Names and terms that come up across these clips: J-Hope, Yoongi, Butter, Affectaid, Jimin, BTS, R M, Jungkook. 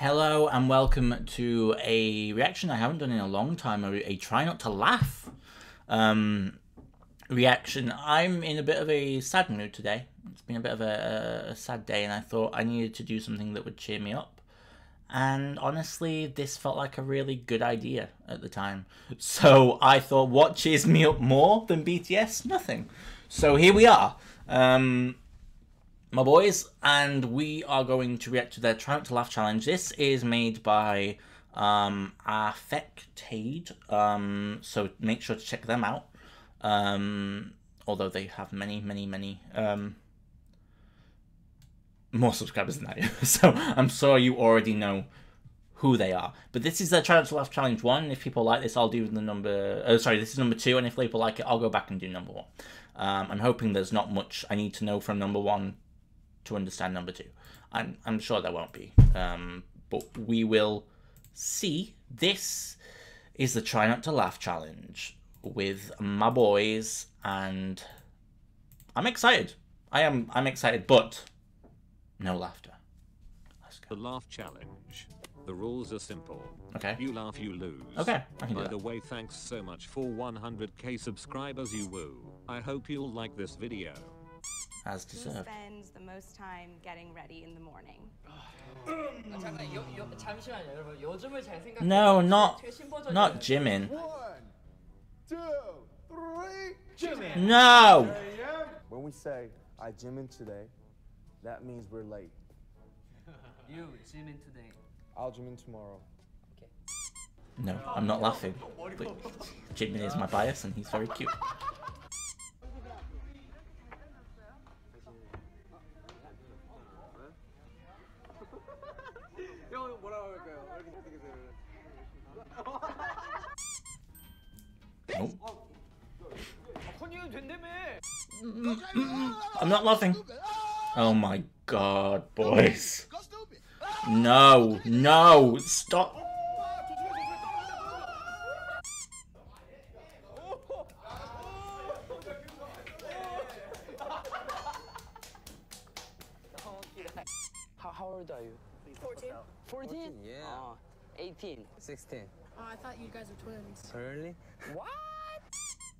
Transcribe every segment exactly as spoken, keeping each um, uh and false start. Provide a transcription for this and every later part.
Hello and welcome to a reaction I haven't done in a long time, a, a try not to laugh um, reaction. I'm in a bit of a sad mood today. It's been a bit of a, a sad day and I thought I needed to do something that would cheer me up. And honestly, this felt like a really good idea at the time. So I thought, what cheers me up more than B T S? Nothing. So here we are. Um... My boys, and we are going to react to their Try Not to Laugh challenge. This is made by um, Affectaid, um, so make sure to check them out. Um, although they have many, many, many um, more subscribers than I do, so I'm sure you already know who they are. But this is their Try Not to Laugh challenge one. If people like this, I'll do the number. Oh, sorry, this is number two, and if people like it, I'll go back and do number one. Um, I'm hoping there's not much I need to know from number one to understand number two. I'm, I'm sure there won't be, um, but we will see. This is the Try Not to Laugh challenge with my boys, and I'm excited. I am I'm excited, but no laughter. Let's go. The laugh challenge. The rules are simple. Okay. You laugh, you lose. Okay, I can do that. By the way, thanks so much for one hundred K subscribers, you woo. I hope you'll like this video. As deserved. Who spends the most time getting ready in the morning? No, not not Jimin. one, two, three, Jimin. No. When we say I Jimin today, that means we're late. You Jimin today. I'll Jimin tomorrow. Okay. No, I'm not laughing. But Jimin is my bias, and he's very cute. Nope. I'm not laughing. Oh my god, boys. No, no, stop. How, how old are you? fourteen. fourteen? Yeah. Oh, eighteen. sixteen. Oh, I thought you guys were twins. Really? What?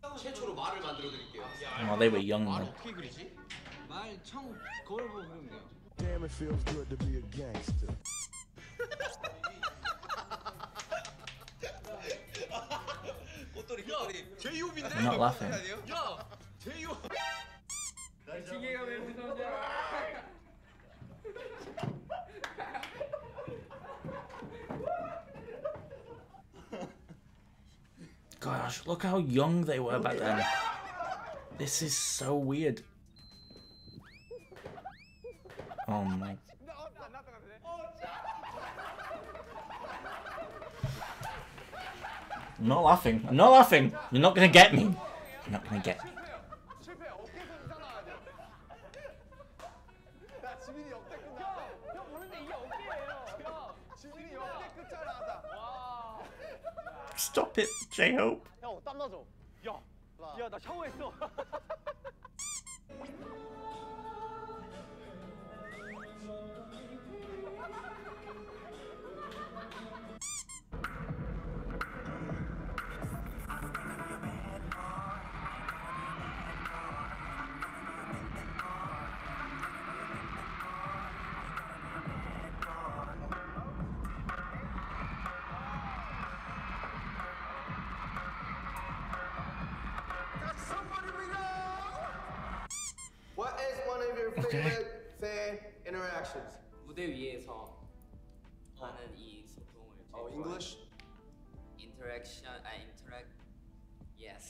Oh, they were young though. Damn, it feels good to be a gangster. I'm not laughing. Gosh, look how young they were back then. This is so weird. Oh my. I'm not laughing. I'm not laughing. You're not gonna get me. You're not gonna get me. Stop it, J-Hope. Okay. Fan interactions. Oh, English? Interaction, I interact. Yes.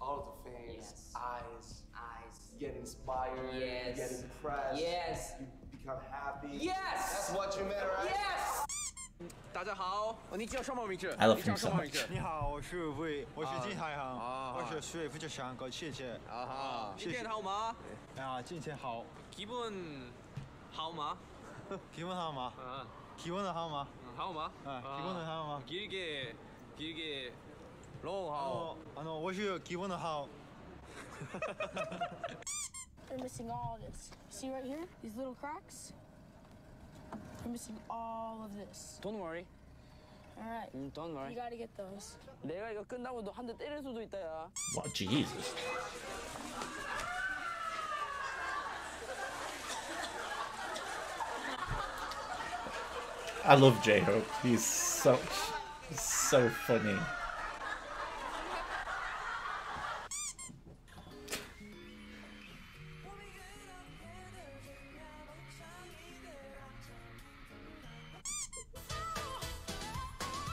All the fans, yes. eyes, eyes. You get inspired, yes. You get impressed, yes. You become happy. Yes! That's what you meant, right? Yes! I love him so much. They're missing all of this. See right here? These little cracks? You're missing all of this. Don't worry. Alright. Mm, don't worry. You gotta get those. 내가 이거 끝나고도 한 대 때릴 수도 있다 야. What Jesus? I love J-Hope. He's so so funny.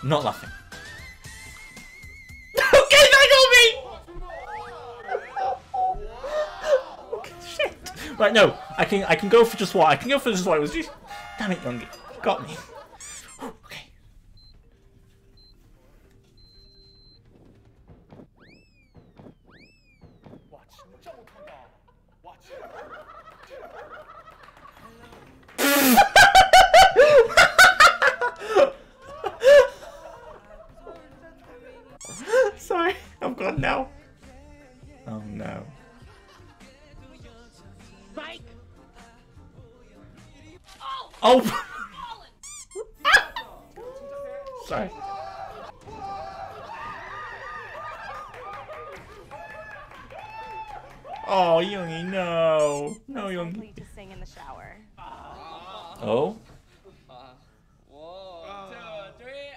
Not laughing. Okay, that got me! Okay, shit. Right, no. I can I can go for just what I can go for just what it was just. Damn it, Youngie. Got me. Okay. Sorry, I'm gone now. Oh no. Mike. Oh. Oh. Sorry. Oh, Yoongi, no. No, Yoongi. To sing in the shower. Oh.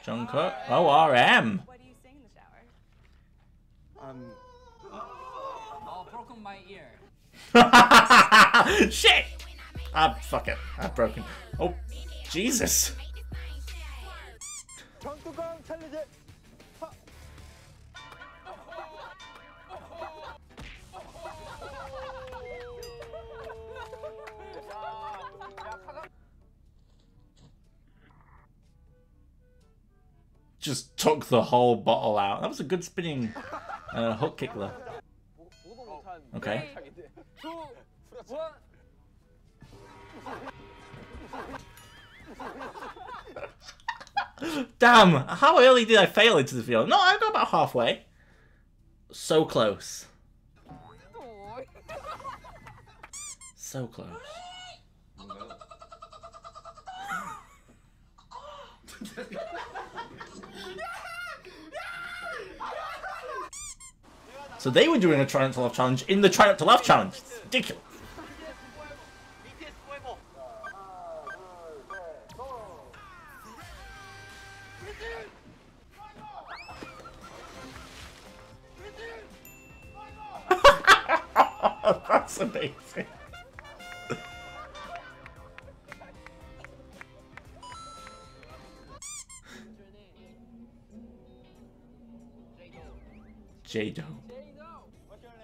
Jungkook. Oh, R M. What do you sing in the shower? Um. Oh, broken my ear. Shit. Ah, fuck it. I've broken. Oh, Jesus. Just took the whole bottle out. That was a good spinning uh, hook kick there. Okay. Damn, how early did I fail into the field? No, I got about halfway. So close. So close. So they were doing a try not to laugh challenge in the try not to laugh challenge. It's ridiculous. That's amazing. J-Doe. What's your name? My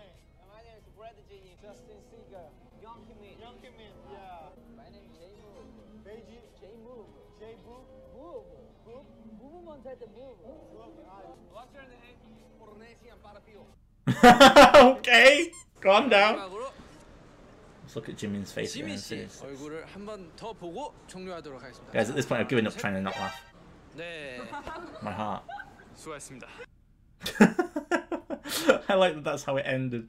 name is Brad G. Justin Seeger. Young Jimin. Young Jimin. Yeah. My name is J-Move. Beijing. J-Move. J-Move. Move. Move. Move. Move. What's your name? Polynesian Barapio. Okay. Calm down. Let's look at Jimin's face. Guys, at this point, I've given up trying to not laugh. My heart. I like that. That's how it ended.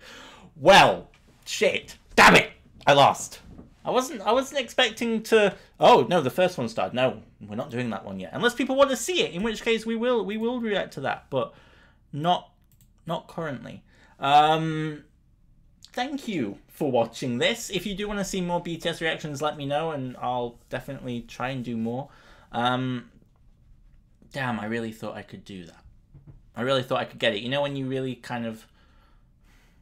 Well, shit. Damn it! I lost. I wasn't. I wasn't expecting to. Oh no, the first one started. No, we're not doing that one yet. Unless people want to see it, in which case we will. We will react to that, but not. Not currently. Um. Thank you for watching this. If you do want to see more B T S reactions, let me know and I'll definitely try and do more. Um, damn, I really thought I could do that. I really thought I could get it. You know when you really kind of...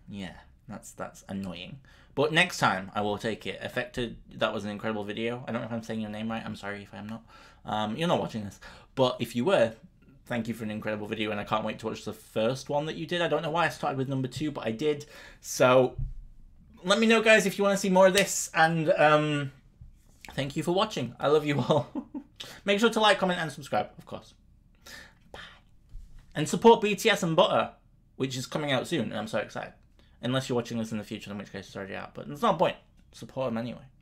Yeah, that's that's annoying. But next time, I will take it. Affectaid, that was an incredible video. I don't know if I'm saying your name right. I'm sorry if I'm not. Um, you're not watching this. But if you were... Thank you for an incredible video, and I can't wait to watch the first one that you did. I don't know why I started with number two, but I did. So let me know, guys, if you want to see more of this, and um, thank you for watching. I love you all. Make sure to like, comment, and subscribe, of course. Bye. And support B T S and Butter, which is coming out soon, and I'm so excited. Unless you're watching this in the future, in which case it's already out, but there's no point. Support them anyway.